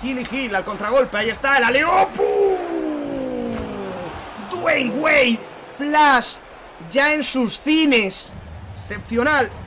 Tiene Hill al contragolpe. Ahí está el aleopu. Dwayne Wade. Flash. Ya en sus cines. Excepcional.